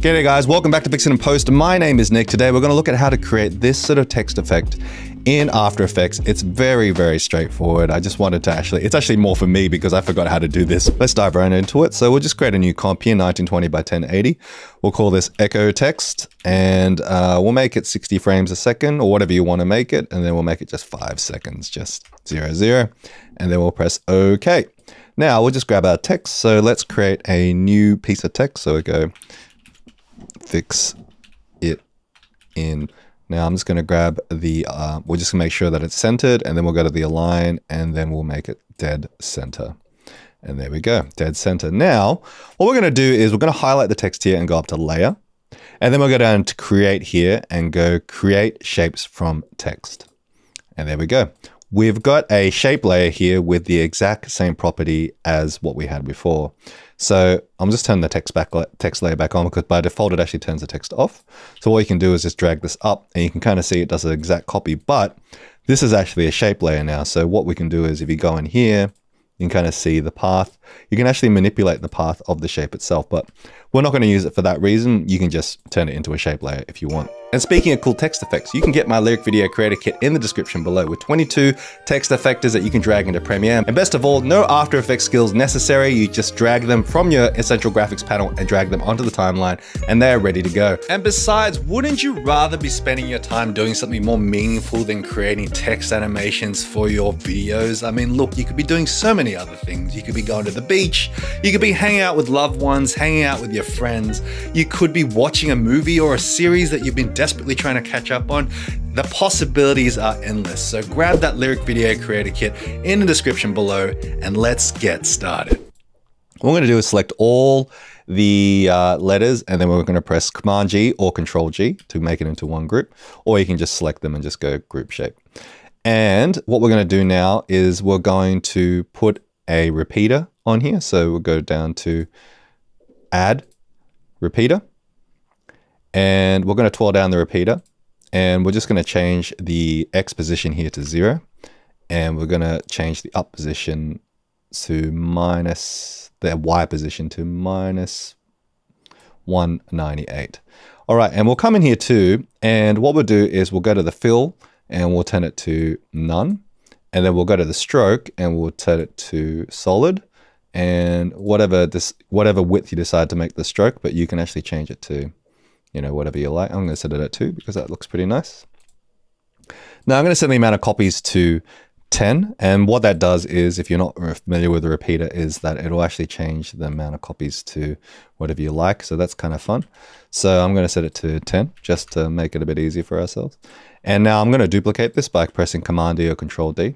G'day guys, welcome back to Vixen and Post. My name is Nick. Today we're going to look at how to create this sort of text effect in After Effects. It's very, very straightforward. I just wanted to it's actually more for me because I forgot how to do this. Let's dive right into it. So we'll just create a new comp here, 1920 by 1080. We'll call this Echo Text and we'll make it 60 frames a second or whatever you want to make it. And then we'll make it just 5 seconds, just 0, 0. And then we'll press OK. Now we'll just grab our text. So let's create a new piece of text. So we go fix it in. Now I'm just going to grab the, we're just going to make sure that it's centered and then we'll go to the align and then we'll make it dead center. And there we go, dead center. Now, what we're going to do is we're going to highlight the text here and go up to layer. And then we'll go down to create here and go create shapes from text. And there we go. We've got a shape layer here with the exact same property as what we had before. So I'm just turning the text layer back on because by default, it actually turns the text off. So all you can do is just drag this up and you can kind of see it does an exact copy, but this is actually a shape layer now. So what we can do is if you go in here, you can kind of see the path. You can actually manipulate the path of the shape itself, but we're not going to use it for that reason. You can just turn it into a shape layer if you want. And speaking of cool text effects, you can get my Lyric Video Creator Kit in the description below with 22 text effectors that you can drag into Premiere. And best of all, no After Effects skills necessary. You just drag them from your essential graphics panel and drag them onto the timeline and they're ready to go. And besides, wouldn't you rather be spending your time doing something more meaningful than creating text animations for your videos? I mean, look, you could be doing so many other things. You could be going to the beach. You could be hanging out with loved ones, hanging out with your friends. You could be watching a movie or a series that you've been desperately trying to catch up on. The possibilities are endless. So grab that Lyric Video Creator Kit in the description below and let's get started. What we're going to do is select all the letters and then we're going to press Command G or Control G to make it into one group, or you can just select them and just go group shape. And what we're going to do now is we're going to put a repeater on here. So we'll go down to add repeater. And we're going to twirl down the repeater and we're just going to change the X position here to 0. And we're going to change the up position to minus, the Y position to minus 198. All right. And we'll come in here too. And what we'll do is we'll go to the fill and we'll turn it to none. And then we'll go to the stroke and we'll turn it to solid and whatever width you decide to make the stroke, but you can actually change it to, you know, whatever you like. I'm going to set it at 2 because that looks pretty nice. Now I'm going to set the amount of copies to 10. And what that does is, if you're not familiar with the repeater, is that it'll actually change the amount of copies to whatever you like. So that's kind of fun. So I'm going to set it to 10 just to make it a bit easier for ourselves. And now I'm going to duplicate this by pressing Command D or Control D,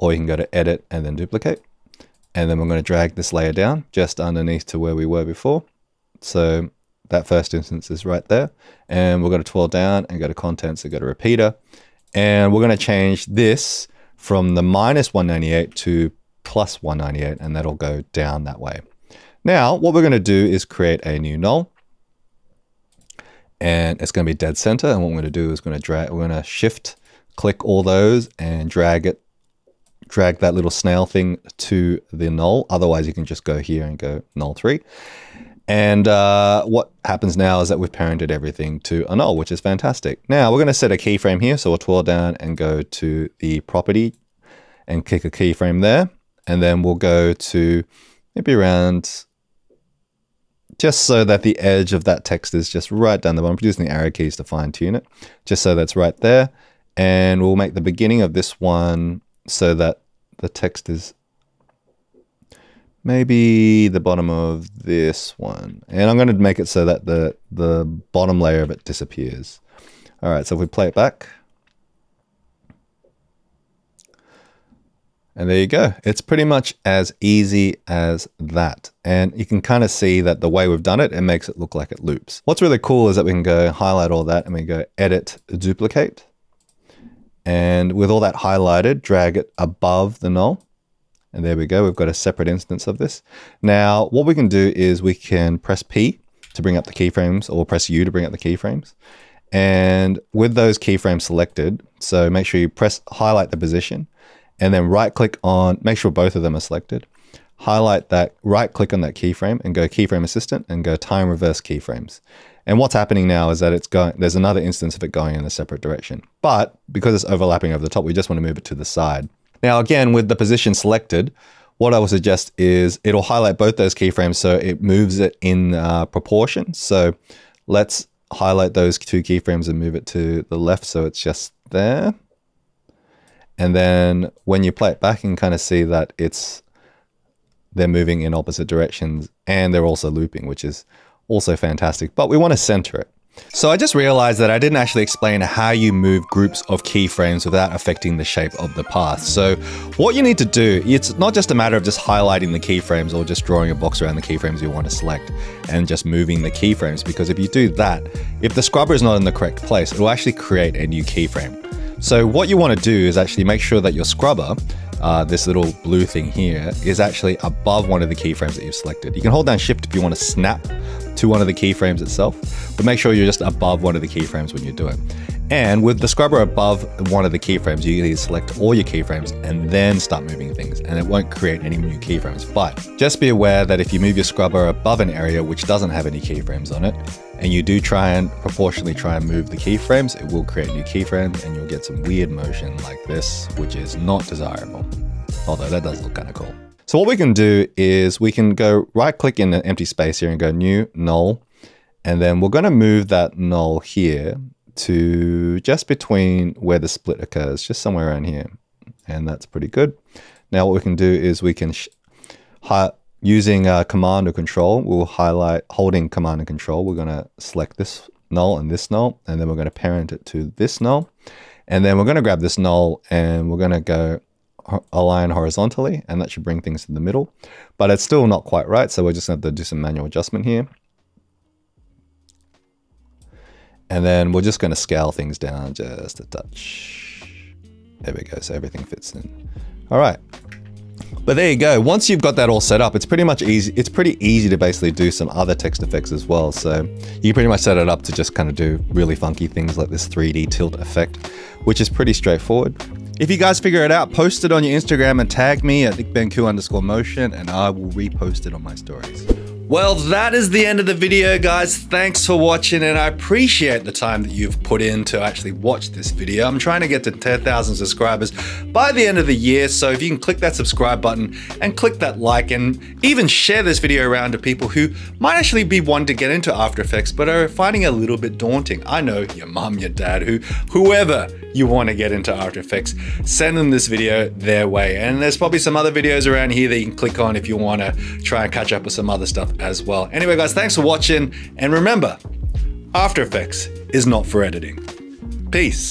or you can go to edit and then duplicate. And then we're going to drag this layer down just underneath to where we were before. So that first instance is right there. And we're going to twirl down and go to contents and go to repeater. And we're going to change this from the minus 198 to plus 198. And that'll go down that way. Now, what we're going to do is create a new null. And it's going to be dead center. And what we're going to do is we're going to shift click all those and drag that little snail thing to the null. Otherwise you can just go here and go null 3. And what happens now is that we've parented everything to a null, which is fantastic. Now we're going to set a keyframe here. So we'll twirl down and go to the property and click a keyframe there. And then we'll go to maybe around, just so that the edge of that text is just right down the bottom. I'm producing the arrow keys to fine tune it, just so that's right there. And we'll make the beginning of this one so that the text is maybe the bottom of this one. And I'm going to make it so that the bottom layer of it disappears. All right, so if we play it back. And there you go. It's pretty much as easy as that. And you can kind of see that the way we've done it, it makes it look like it loops. What's really cool is that we can go highlight all that and we go edit, duplicate. And with all that highlighted, drag it above the null. And there we go. We've got a separate instance of this. Now, what we can do is we can press P to bring up the keyframes or press U to bring up the keyframes. And with those keyframes selected, so make sure you highlight the position. And then right click on, make sure both of them are selected, highlight that, right click on that keyframe and go keyframe assistant and go time reverse keyframes. And what's happening now is that it's going, there's another instance of it going in a separate direction, but because it's overlapping over the top, we just want to move it to the side. Now, again, with the position selected, what I would suggest is it'll highlight both those keyframes so it moves it in proportion. So let's highlight those two keyframes and move it to the left so it's just there. And then when you play it back, you can kind of see that they're moving in opposite directions and they're also looping, which is also fantastic, but we want to center it. So I just realized that I didn't actually explain how you move groups of keyframes without affecting the shape of the path. So what you need to do, it's not just a matter of just highlighting the keyframes or just drawing a box around the keyframes you want to select and just moving the keyframes, because if you do that, if the scrubber is not in the correct place, it will actually create a new keyframe. So what you want to do is actually make sure that your scrubber, this little blue thing here, is actually above one of the keyframes that you've selected. You can hold down shift if you want to snap to one of the keyframes itself, but make sure you're just above one of the keyframes when you do it. And with the scrubber above one of the keyframes, you can select all your keyframes and then start moving things, and it won't create any new keyframes. But just be aware that if you move your scrubber above an area which doesn't have any keyframes on it, and you do proportionally try and move the keyframes, it will create new keyframes and you'll get some weird motion like this, which is not desirable. Although that does look kind of cool. So what we can do is we can go right click in an empty space here and go new, null. And then we're going to move that null here to just between where the split occurs, just somewhere around here. And that's pretty good. Now what we can do is we can, using command or control, we'll highlight, holding command and control, we're going to select this null and this null, and then we're going to parent it to this null. And then we're going to grab this null and we're going to go align horizontally, and that should bring things to the middle, but it's still not quite right. So we're just going to have to do some manual adjustment here. And then we're just going to scale things down just a touch. There we go. So everything fits in. All right. But there you go. Once you've got that all set up, it's pretty much easy. It's pretty easy to basically do some other text effects as well. So you pretty much set it up to just kind of do really funky things like this 3D tilt effect, which is pretty straightforward. If you guys figure it out, post it on your Instagram and tag me at NickBenKhoo_motion, and I will repost it on my stories. Well, that is the end of the video, guys. Thanks for watching, and I appreciate the time that you've put in to actually watch this video. I'm trying to get to 10,000 subscribers by the end of the year, so if you can click that subscribe button and click that like and even share this video around to people who might actually be wanting to get into After Effects but are finding it a little bit daunting. I know, your mum, your dad, whoever you want to get into After Effects, send them this video their way. And there's probably some other videos around here that you can click on if you want to try and catch up with some other stuff as well. Anyway, guys, thanks for watching. And remember, After Effects is not for editing. Peace.